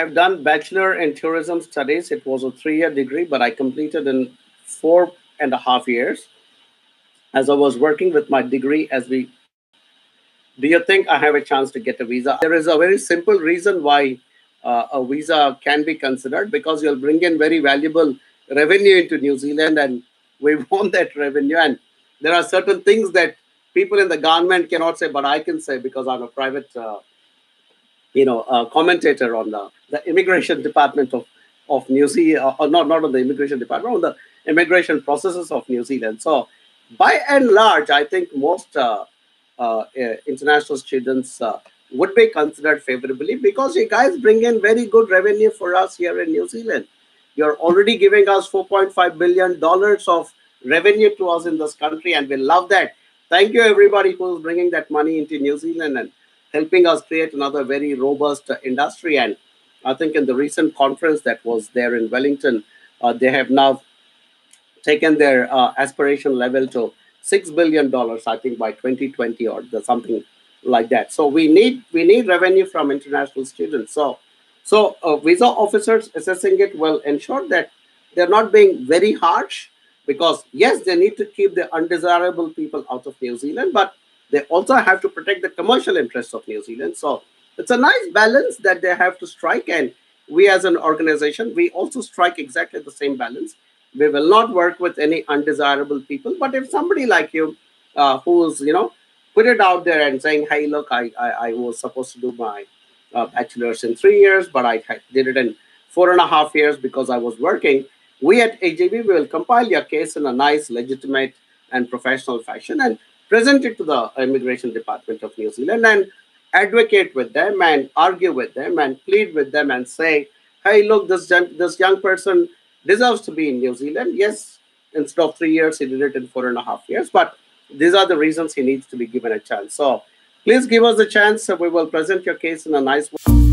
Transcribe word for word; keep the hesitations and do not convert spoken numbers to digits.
have done bachelor in tourism studies. It was a three-year degree, but I completed in four and a half years as I was working with my degree as we. Do you think I have a chance to get a visa? There is a very simple reason why uh, a visa can be considered, because you'll bring in very valuable revenue into New Zealand, and we want that revenue. And there are certain things that people in the government cannot say, but I can say because I'm a private uh, you know, uh, commentator on the, the immigration department of, of New Zealand, or not, not on the immigration department, on the immigration processes of New Zealand. So by and large, I think most uh, Uh, international students uh, would be considered favorably, because you guys bring in very good revenue for us here in New Zealand. You're already giving us four point five billion dollars of revenue to us in this country, and we love that. Thank you, everybody who's bringing that money into New Zealand and helping us create another very robust uh, industry. And I think in the recent conference that was there in Wellington, uh, they have now taken their uh, aspiration level to six billion dollars, I think, by twenty twenty or something like that. So we need we need revenue from international students. So so uh, visa officers assessing it will ensure that they're not being very harsh, because yes, they need to keep the undesirable people out of New Zealand, but they also have to protect the commercial interests of New Zealand. So it's a nice balance that they have to strike, and we as an organization, we also strike exactly the same balance. We will not work with any undesirable people. But if somebody like you, uh, who's, you know, put it out there and saying, hey, look, I, I, I was supposed to do my uh, bachelor's in three years, but I did it in four and a half years because I was working. We at A J B will compile your case in a nice, legitimate and professional fashion and present it to the Immigration Department of New Zealand and advocate with them and argue with them and plead with them and say, hey, look, this, this young person deserves to be in New Zealand. Yes, instead of three years, he did it in four and a half years. But these are the reasons he needs to be given a chance. So please give us a chance. We will present your case in a nice way.